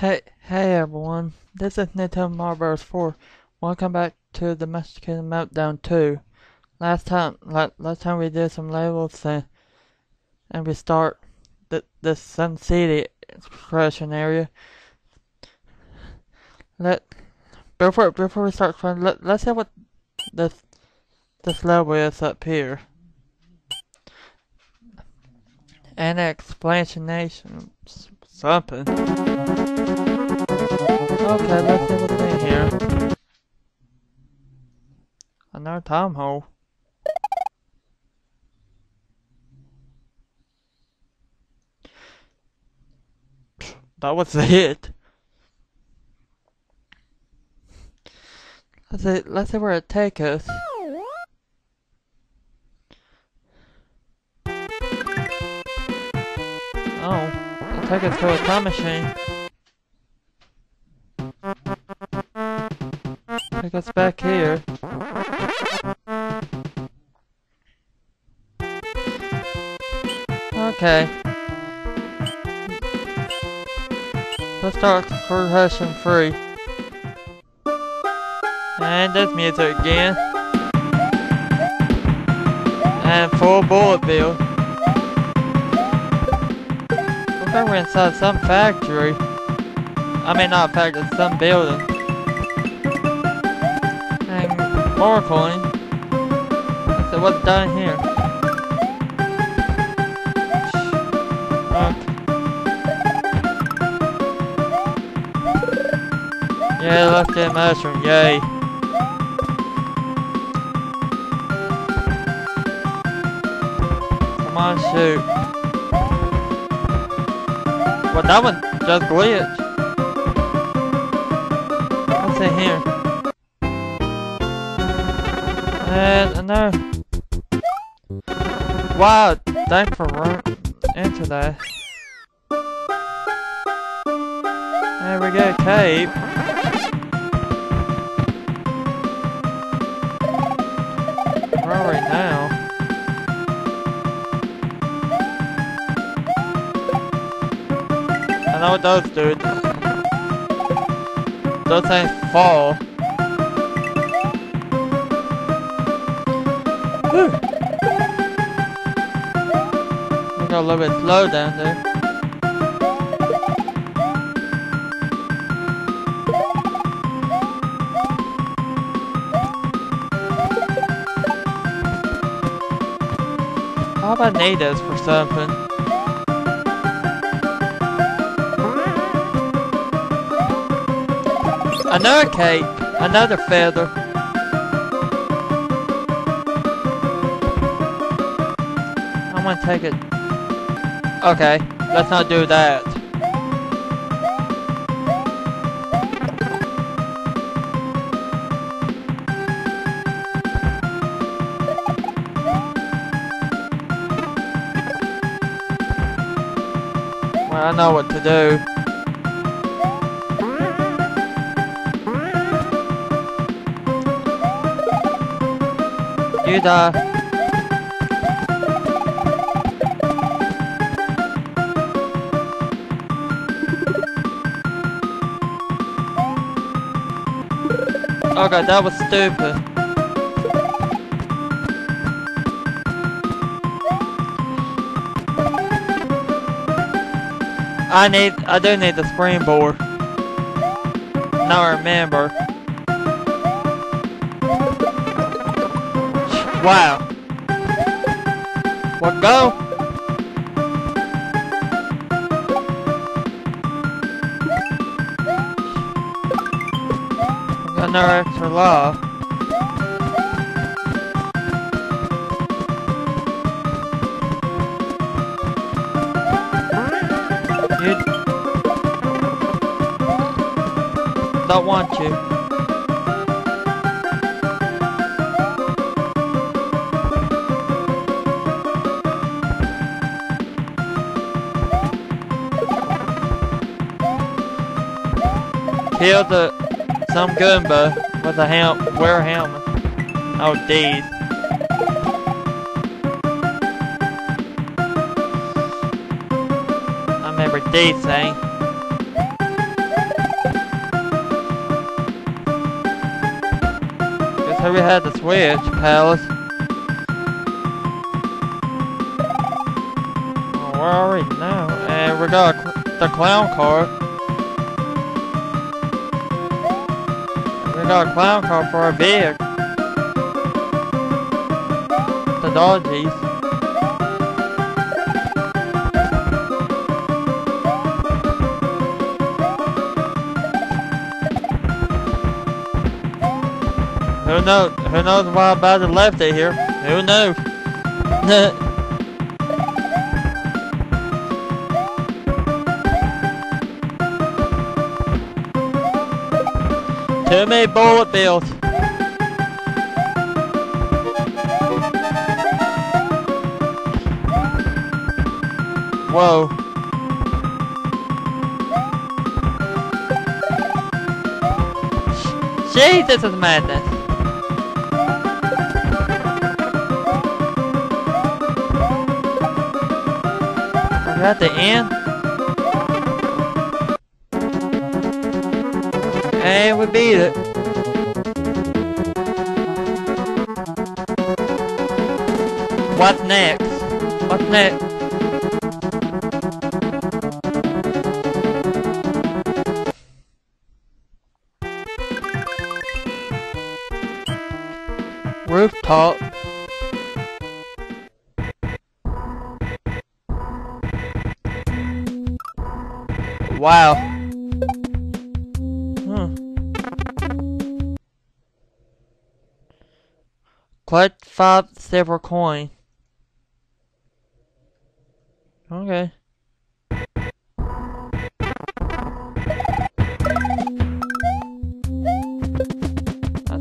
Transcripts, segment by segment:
Hey everyone, this is NintendoMarioBros4. Welcome back to the Mushroom Kingdom Meltdown 2. Last time we did some levels and we start the Sun City expression area. Before we start trying, let's see what this level is up here. An explanation something. Okay, let's see what's in here. Another time hole. That was a hit. Let's see where it takes us. Oh, it'll take us to a time machine. Take us back here. Okay. Let's start progression free. And that's music again. And full Bullet Bill. Looks like we're inside some factory. I mean, not factory, some building. And more coin. So what's down here? Okay. Yeah, let's get mushroom, yay. Come on, shoot. Well, that one just glitched. What's in here? And another. Wow, thanks for running into that. There we go, cape. We're all right now. I know what those do. Those things fall. Whew. We got a little bit slow down there. How about I need this for something? Another cape, another feather. I'm gonna take it. Okay, let's not do that. Well, I know what to do. You die. Okay, that was stupid. I do need the springboard. Now I remember. Wow. What go? We got no extra love. You don't want you. Kill some Goomba with a helmet. Oh, deez. I remember deez saying. how we had the switch, pals. Oh, where are we now? And we got the clown car. We got a clown car for our vehicle. The dodgies. Who knows why I left it here? Who knows? Too many bullet bills. Whoa. Jeez, this is madness. At the end, and we beat it. What's next? What's next? Rooftop. Wow. Collect 5 silver coin. Okay. That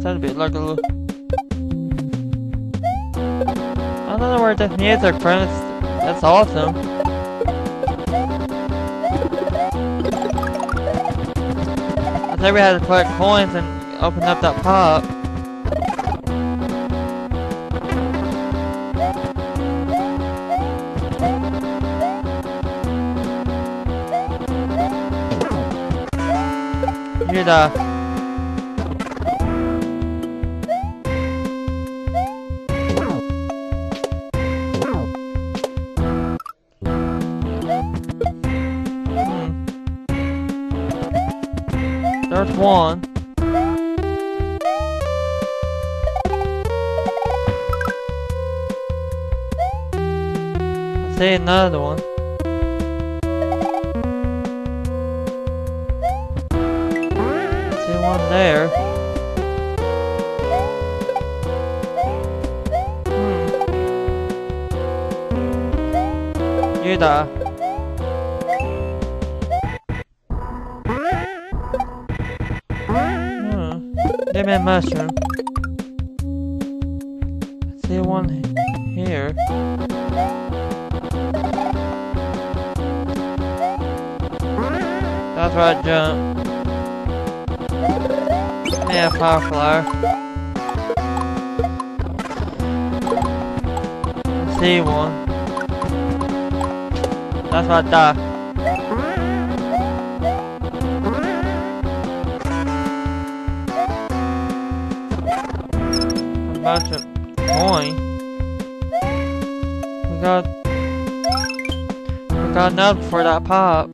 sounded a bit like a little... I don't know where this music is from. That's awesome. I think we had to collect coins and open up that pop. You There's one. I see another one. I see one there. You die. Give me a mushroom. I see one here. That's right, jump. Yeah, power flower. I see one. That's right, die. Bunch of coin. We got enough for that pop.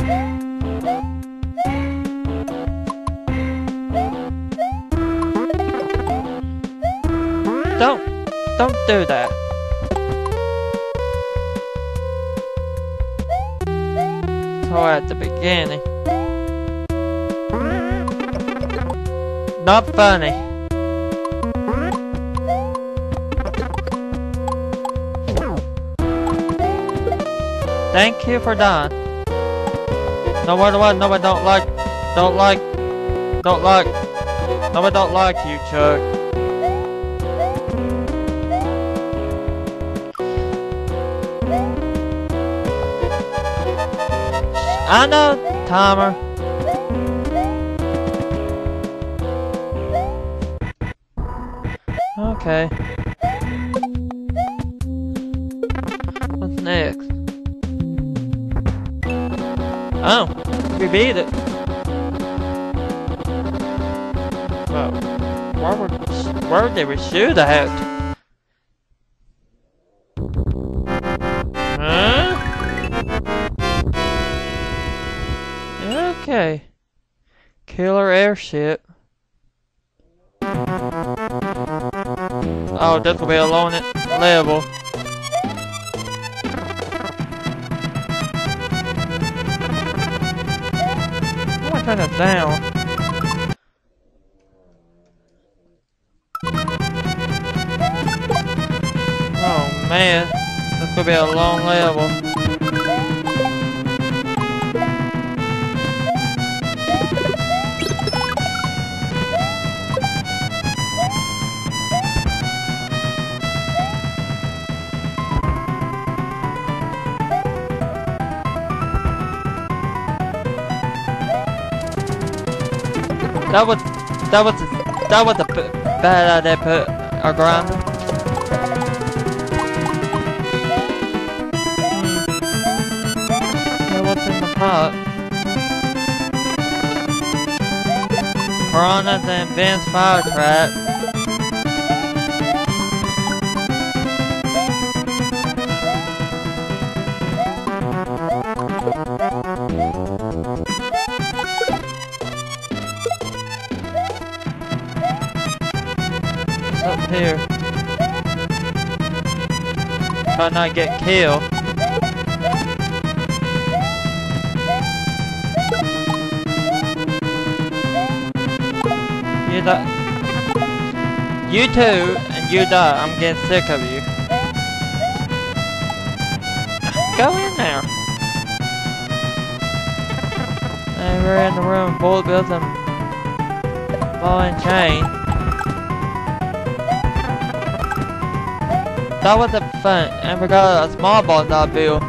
Don't do that. So at the beginning. Not funny. Thank you for that. No matter what, nobody nobody don't like you, Chuck. I know, timer. Okay. What's next? Oh, we beat it. Whoa. Why were... where did we shoot at? Huh? Okay. Killer airship. Oh, this will be a long level. I'm gonna turn it down. Oh man, this could be a long level. That was a bad idea. Put our grinder. Piranhas and Ben's fire trap. What's up here? Try not to get killed. You too, and you die. I'm getting sick of you. Go in there. And we're in the room. Bullet Bill and Ball and Chain. That was a fun. And we got a small ball that Bill.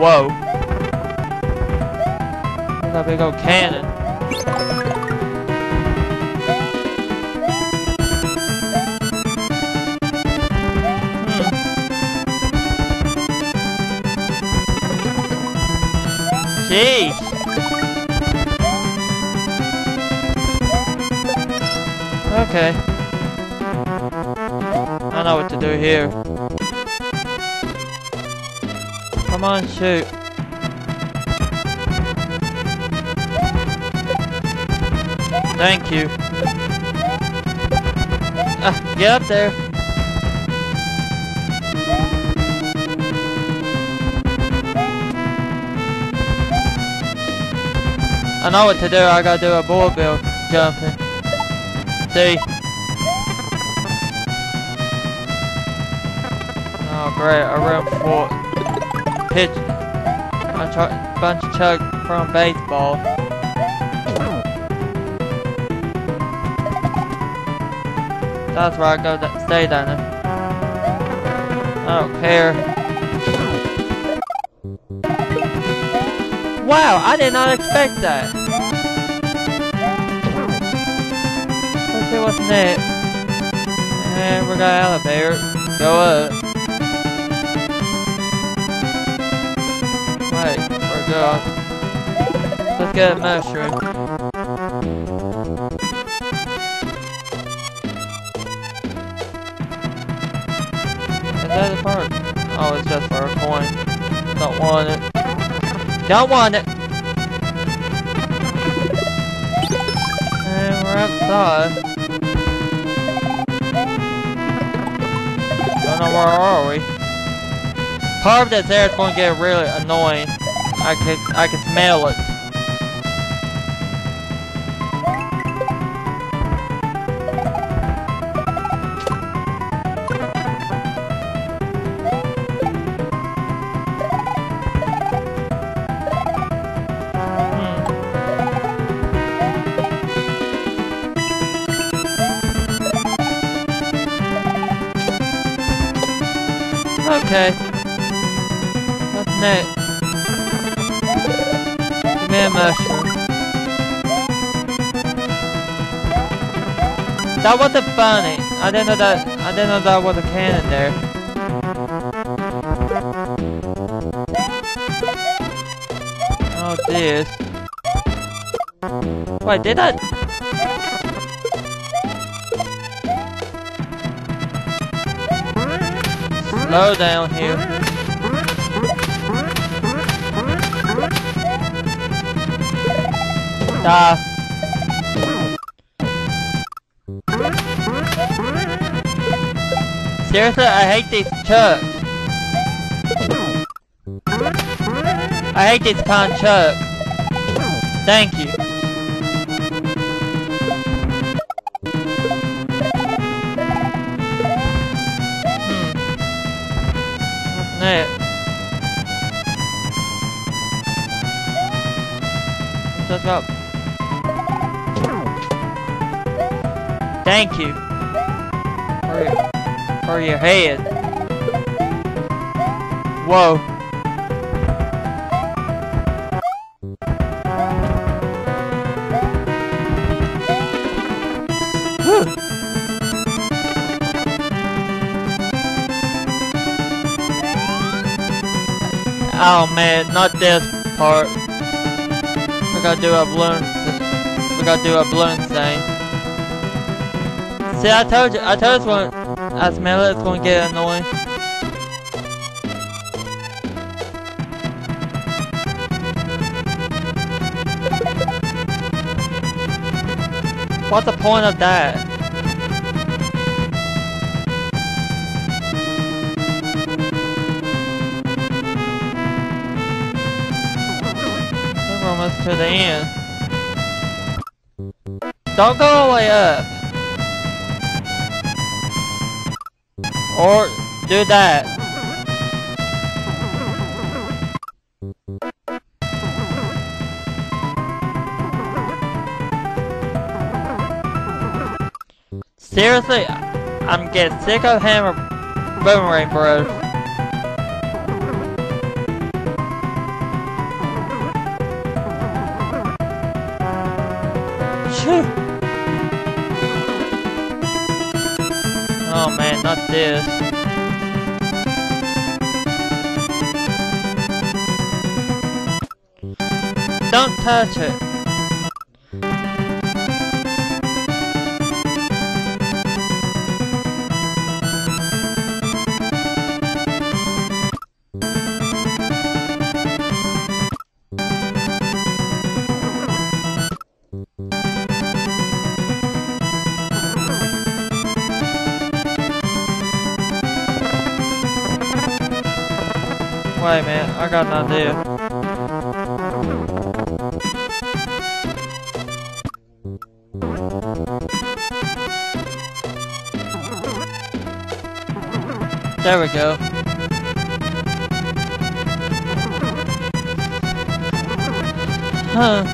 Whoa. There's a big old cannon. Jeez! Okay. I know what to do here. Come on, shoot. Thank you. Get up there. I know what to do, I gotta do a Bullet Bill jumping. See? Oh great, a room full. Pitch. A bunch of chug from baseball. That's where I go stay down there. I don't care. Wow, I did not expect that. Let's see what's next. And we got out of there. Go up. Wait, we're good. Let's get a mushroom. Is that a part? Oh, it's just for a coin. Don't want it. Don't want it! And we're outside. Don't know where are we. Part of this air is going to get really annoying. I can smell it. Okay. What's next? Give me a mushroom. That wasn't funny. I didn't know that was a cannon there. Oh dear. Wait, did I? slow down here. Die. Seriously, I hate these chucks. I hate these kind of chucks. Thank you. What's next? Let's go. Thank you. For your head. Whoa. Oh man, not this part. We're gonna do a balloon. We're gonna do a balloon thing. See, I told you one. I smell it, it's gonna get annoying. What's the point of that? We're almost to the end. Don't go all the way up. Or do that. Seriously, I'm getting sick of hammer boomerang, bro. Shoo. Oh man, not this. Don't touch it. Wait, man, I got an idea. There we go. Huh.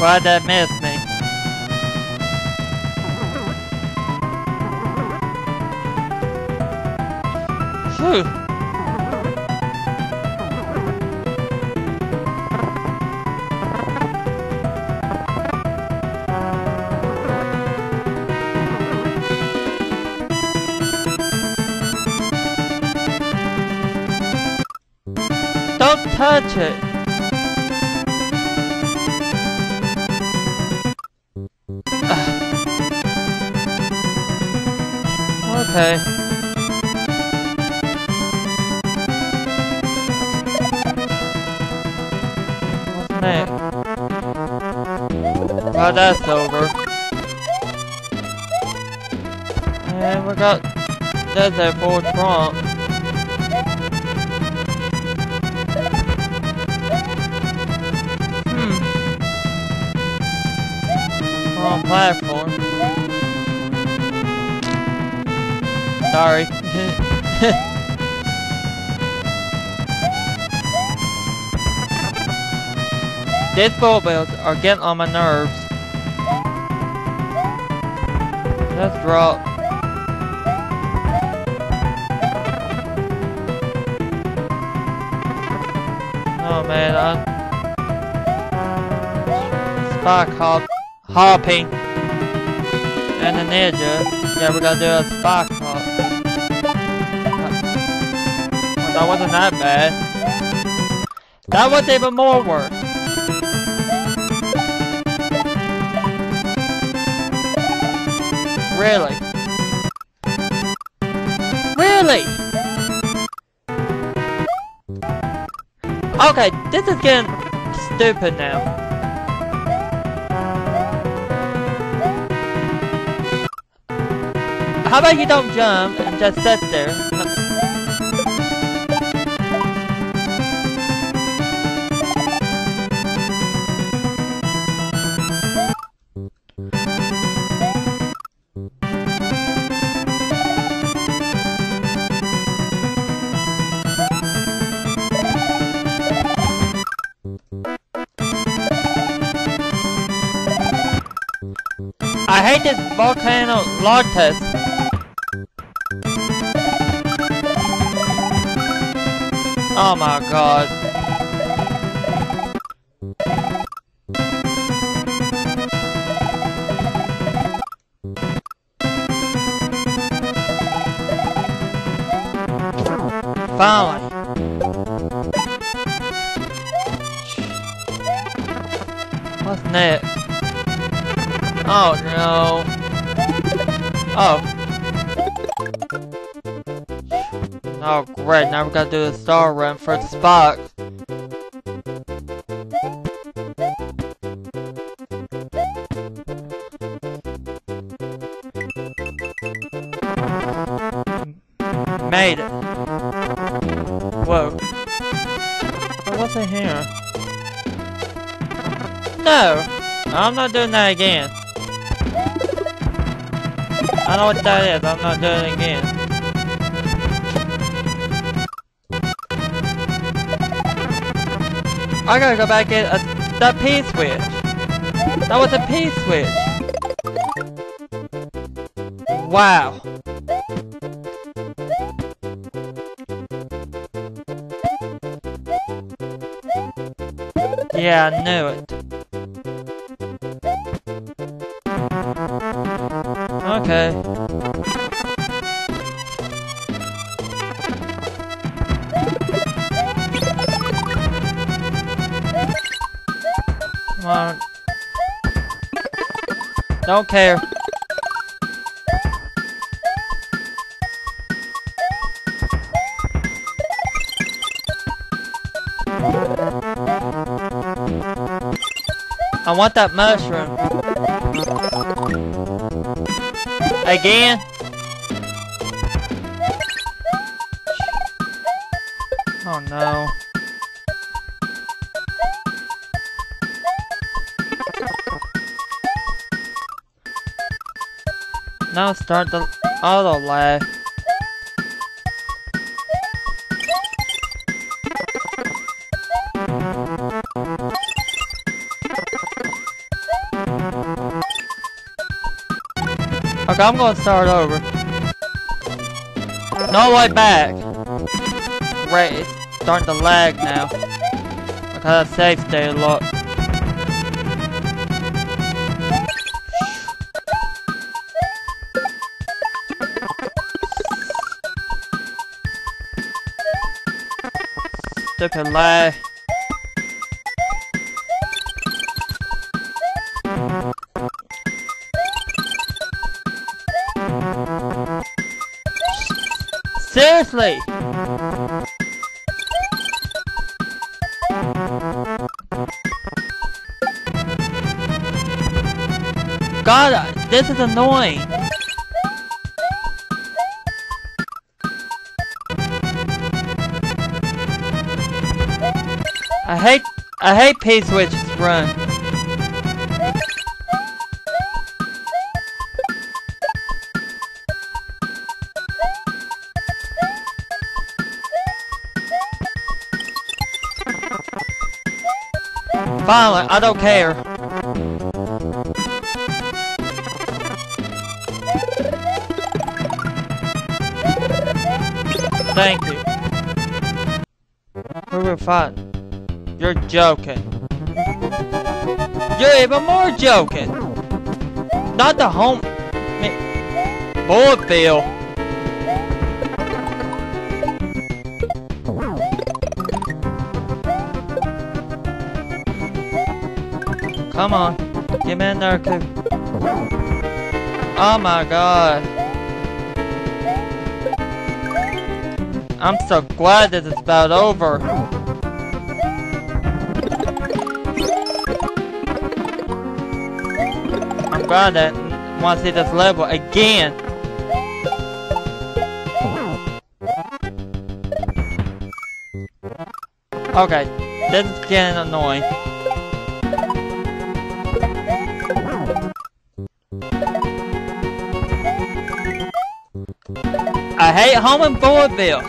Why'd that miss me? Phew. Don't touch it. Okay. What's next? Well, that's over. And we got that's a full trunk. Wrong platform. Sorry. These bullet bills are getting on my nerves. Let's drop. Oh man, I'm spike hopping. And the ninja. Yeah, we're gonna do a spike hop. That wasn't that bad. That was even more work. Really? Really? Okay, this is getting stupid now. How about you don't jump and just sit there? I hate this volcano log test. Oh my god. Finally. What's next? Oh no. Oh. Oh great, now we gotta do the star run for the spot. Made it. Whoa. What's in here? No! I'm not doing that again. I know what that is, I'm not doing it again. I gotta go back and get that P switch. That was a P switch. Wow. Yeah, I knew it. Okay. Come on. Don't care. I want that mushroom. Again? Oh no. Now start the auto lag. I'm gonna start over. No way back. Wait, it's starting to lag now. Because I saved state a lot. Stupid lag. Seriously! God, this is annoying! I hate P-switches run. Violent, I don't care. Thank you. We were fine. You're joking. You're even more joking. Not the home. Bullet Bill. Come on. Get in there, too. Oh my god. I'm so glad that it's about over. I'm glad that I want to see this level again. Okay, this is getting annoying. I hate home in Bullet Bill.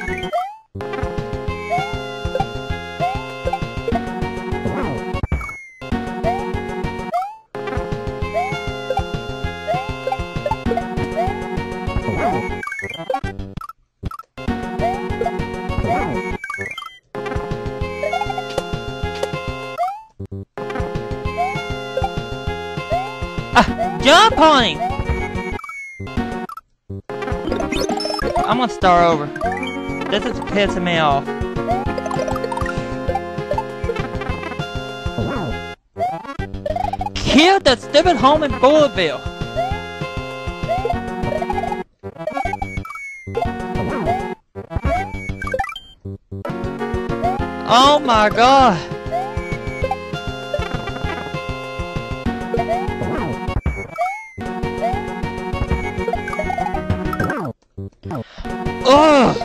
Jump on him! I'm gonna start over. This is pissing me off. Kill the stupid home in Bullet Bill! Oh my god! Ugh.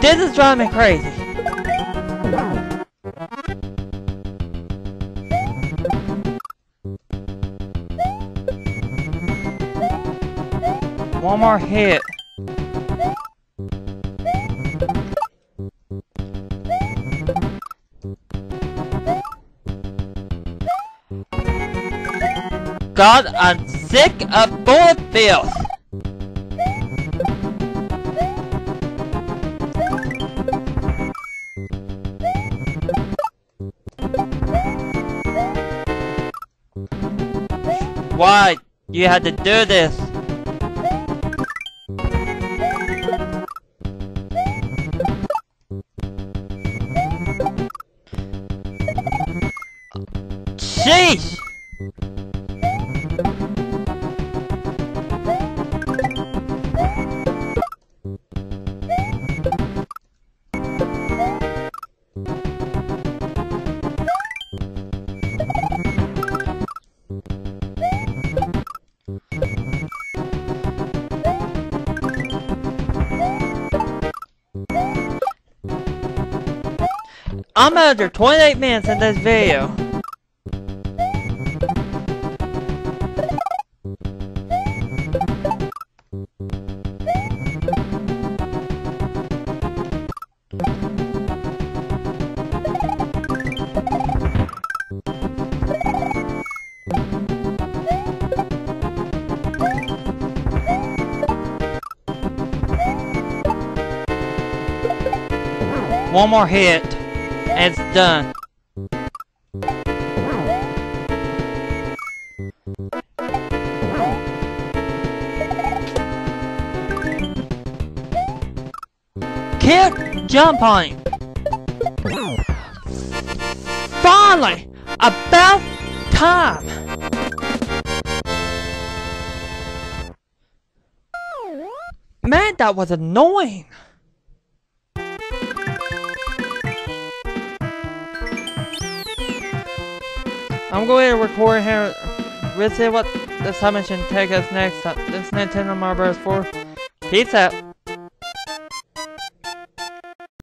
This is driving me crazy. One more hit. God, I'm sick of Bullet Bill. Why you had to do this? Sheesh! I'm after 28 minutes in this video. One more hit. It's done. Can't jump on him. Finally, about time. Man, that was annoying. I'm going to record here. We'll see what the submission takes us next. This is NintendoMarioBros4. Peace out.